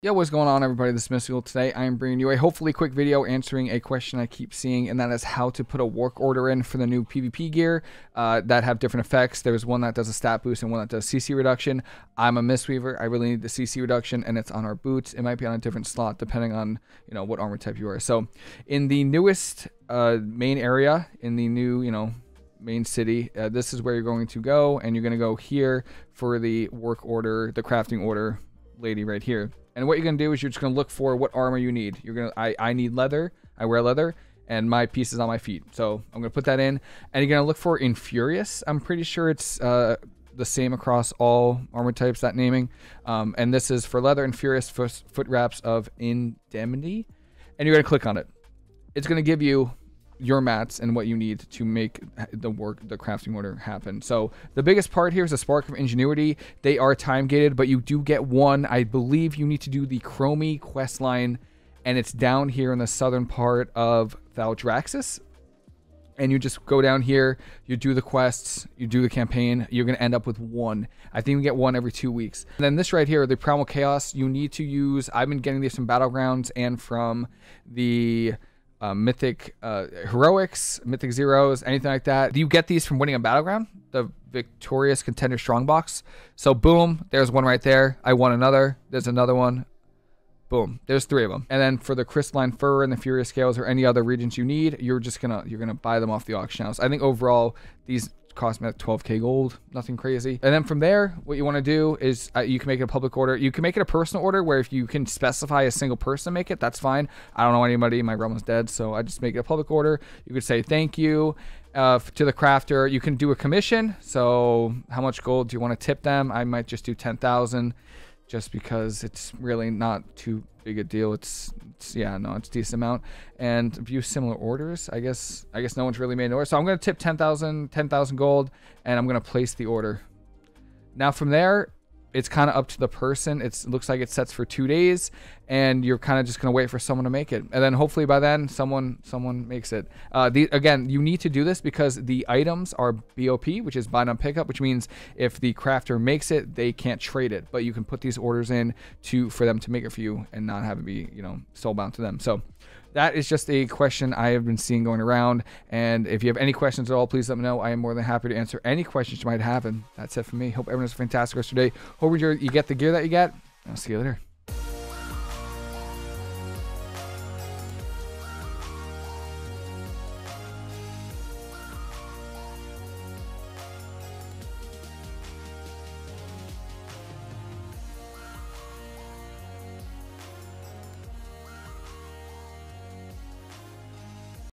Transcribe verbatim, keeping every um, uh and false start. Yo, what's going on everybody, this is Mistweaver. Today I am bringing you a hopefully quick video answering a question I keep seeing, and that is how to put a work order in for the new PvP gear uh, that have different effects. There's one that does a stat boost and one that does C C reduction. I'm a Mistweaver, I really need the C C reduction and it's on our boots. It might be on a different slot depending on, you know, what armor type you are. So in the newest uh, main area, in the new, you know, main city, uh, this is where you're going to go, and you're going to go here for the work order, the crafting order lady right here. And what you're going to do is you're just going to look for what armor you need. You're going to, I, I need leather. I wear leather and my piece is on my feet. So I'm going to put that in, and you're going to look for in Furious. I'm pretty sure it's uh, the same across all armor types, that naming. Um, and this is for leather and Furious foot wraps of indemnity. And you're going to click on it. It's going to give you your mats and what you need to make the work, the crafting order happen. So the biggest part here is a spark of ingenuity. They are time gated, but you do get one. I believe you need to do the Chromie quest line, and it's down here in the southern part of Thaldraxis. And you just go down here, you do the quests, you do the campaign, you're gonna end up with one. I think we get one every two weeks. And then this right here, the Primal Chaos, you need to use, I've been getting these from Battlegrounds and from the Uh, mythic uh, heroics, mythic zeros, anything like that. You get these from winning a battleground, the Victorious Contender Strongbox. So boom, there's one right there. I won another. There's another one. Boom, there's three of them. And then for the Crystalline Fur and the Furious Scales or any other regions you need, you're just gonna you're gonna buy them off the auction house. I think overall these cost me like twelve K gold, nothing crazy. And then from there, what you want to do is uh, you can make it a public order. You can make it a personal order where if you can specify a single person make it, that's fine. I don't know anybody. My realm is dead, so I just make it a public order. You could say thank you uh, to the crafter. You can do a commission. So how much gold do you want to tip them? I might just do ten thousand just because it's really not too big a deal. It's, it's yeah, no, it's a decent amount. And view similar orders. I guess I guess no one's really made an order. So I'm gonna tip ten thousand gold, and I'm gonna place the order. Now from there, it's kind of up to the person. It's, it looks like it sets for two days, and you're kind of just gonna wait for someone to make it. And then hopefully by then someone someone makes it. Uh, the, again, you need to do this because the items are B O P, which is buy on pickup, which means if the crafter makes it, they can't trade it. But you can put these orders in to for them to make it for you and not have it be, you know, soulbound to them. So that is just a question I have been seeing going around. And if you have any questions at all, please let me know. I am more than happy to answer any questions you might have. And that's it for me. Hope everyone has a fantastic rest of your day. Hope you get the gear that you get. I'll see you later.